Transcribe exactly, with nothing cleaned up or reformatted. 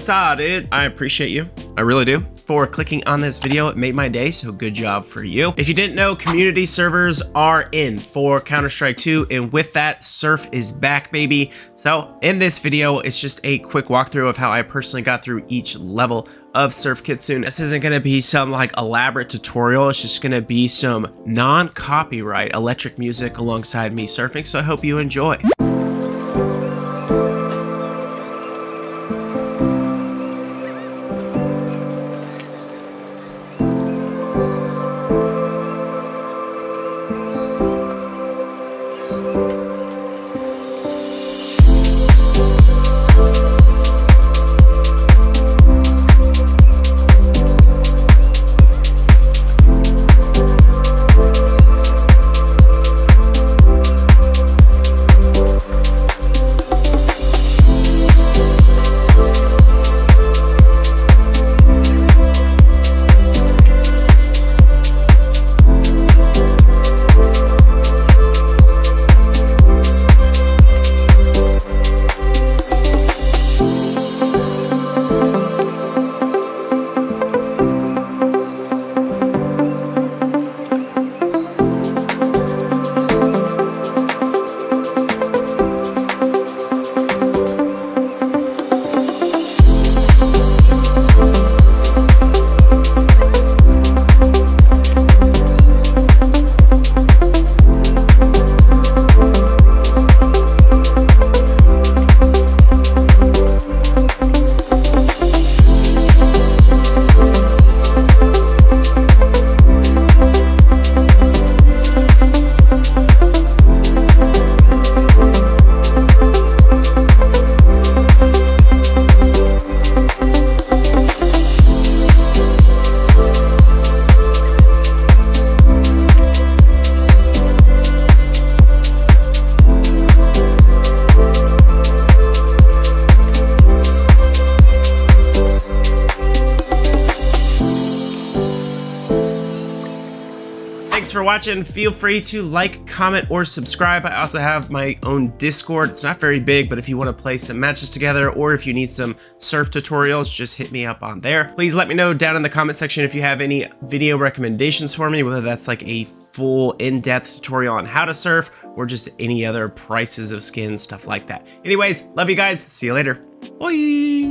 Saw, dude. I appreciate you. I really do. For clicking on this video, it made my day, so good job for you. If you didn't know, community servers are in for Counter Strike two, and with that, Surf is back, baby. So in this video, it's just a quick walkthrough of how I personally got through each level of Surf Kitsune. This isn't gonna be some like elaborate tutorial, it's just gonna be some non-copyright electric music alongside me surfing, so I hope you enjoy. Thanks for watching. Feel free to like, comment, or subscribe. I also have my own Discord. It's not very big, but if you want to play some matches together or if you need some surf tutorials, just hit me up on there. Please let me know down in the comment section if you have any video recommendations for me, whether that's like a full in-depth tutorial on how to surf or just any other prices of skins, stuff like that. Anyways, love you guys. See you later. Bye.